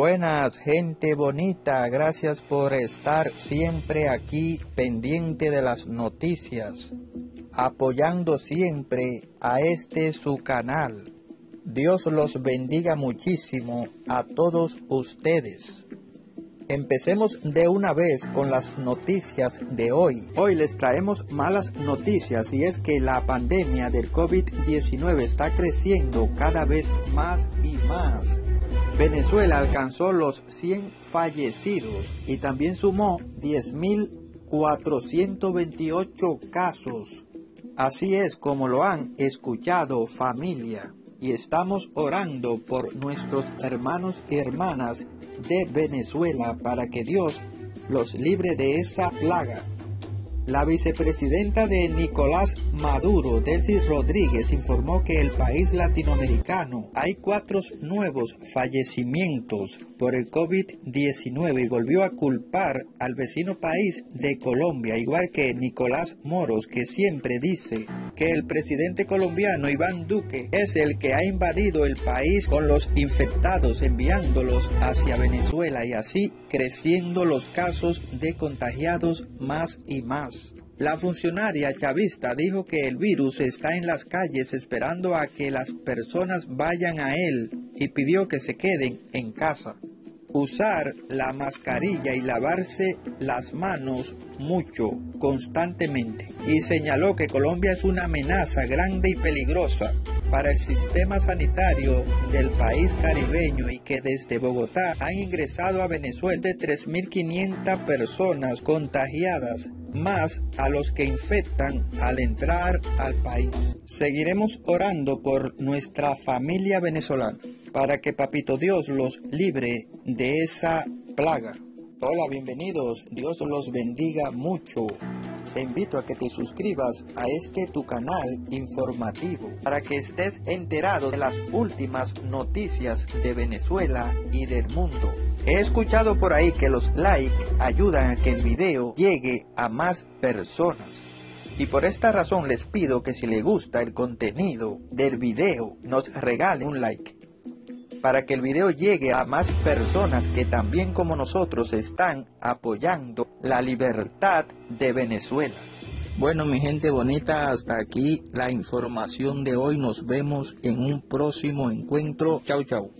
Buenas, gente bonita, gracias por estar siempre aquí pendiente de las noticias, apoyando siempre a este su canal. Dios los bendiga muchísimo a todos ustedes. Empecemos de una vez con las noticias de hoy. Hoy les traemos malas noticias y es que la pandemia del COVID-19 está creciendo cada vez más y más. Venezuela alcanzó los 100 fallecidos y también sumó 10.428 casos. Así es como lo han escuchado, familia. Y estamos orando por nuestros hermanos y hermanas de Venezuela para que Dios los libre de esta plaga. La vicepresidenta de Nicolás Maduro, Delcy Rodríguez, informó que en el país latinoamericano hay 4 nuevos fallecimientos por el COVID-19 y volvió a culpar al vecino país de Colombia, igual que Nicolás Moros, que siempre dice que el presidente colombiano Iván Duque es el que ha invadido el país con los infectados, enviándolos hacia Venezuela y así creciendo los casos de contagiados más y más. La funcionaria chavista dijo que el virus está en las calles esperando a que las personas vayan a él y pidió que se queden en casa. Usar la mascarilla y lavarse las manos mucho, constantemente. Y señaló que Colombia es una amenaza grande y peligrosa para el sistema sanitario del país caribeño y que desde Bogotá han ingresado a Venezuela de 3.500 personas contagiadas, más a los que infectan al entrar al país. Seguiremos orando por nuestra familia venezolana para que Papito Dios los libre de esa plaga. Hola, bienvenidos, Dios los bendiga mucho. Te invito a que te suscribas a este tu canal informativo para que estés enterado de las últimas noticias de Venezuela y del mundo. He escuchado por ahí que los likes ayudan a que el video llegue a más personas. Y por esta razón les pido que si les gusta el contenido del video, nos regalen un like, para que el video llegue a más personas que también como nosotros están apoyando la libertad de Venezuela. Bueno, mi gente bonita, hasta aquí la información de hoy. Nos vemos en un próximo encuentro. Chau, chau.